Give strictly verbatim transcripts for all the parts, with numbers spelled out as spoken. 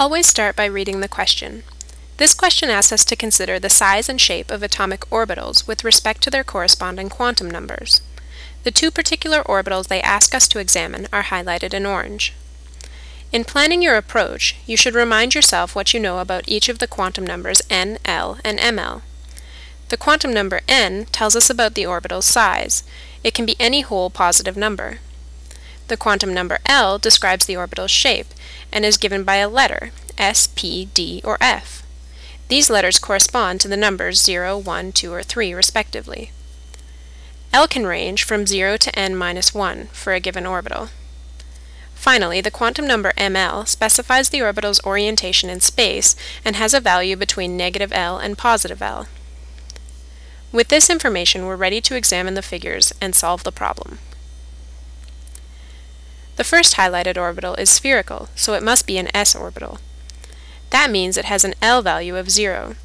Always start by reading the question. This question asks us to consider the size and shape of atomic orbitals with respect to their corresponding quantum numbers. The two particular orbitals they ask us to examine are highlighted in orange. In planning your approach, you should remind yourself what you know about each of the quantum numbers n, l, and m l. The quantum number n tells us about the orbital's size. It can be any whole positive number. The quantum number l describes the orbital's shape and is given by a letter, s, p, d, or f. These letters correspond to the numbers zero, one, two, or three, respectively. L can range from zero to n minus one for a given orbital. Finally, the quantum number m l specifies the orbital's orientation in space and has a value between negative l and positive l. With this information, we're ready to examine the figures and solve the problem. The first highlighted orbital is spherical, so it must be an s orbital. That means it has an L value of zero.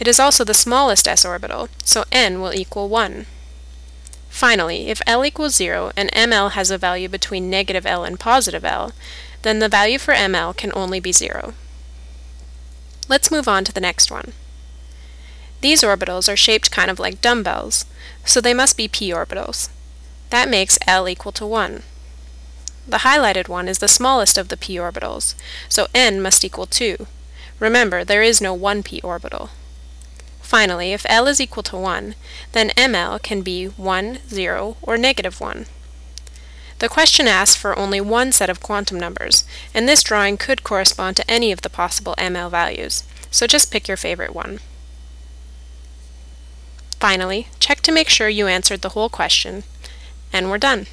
It is also the smallest s orbital, so n will equal one. Finally, if L equals zero and m l has a value between negative L and positive L, then the value for m l can only be zero. Let's move on to the next one. These orbitals are shaped kind of like dumbbells, so they must be p orbitals. That makes L equal to one. The highlighted one is the smallest of the p orbitals, so n must equal two. Remember, there is no one p orbital. Finally, if L is equal to one, then m l can be one, zero, or negative one. The question asks for only one set of quantum numbers, and this drawing could correspond to any of the possible m l values, so just pick your favorite one. Finally, check to make sure you answered the whole question, and we're done.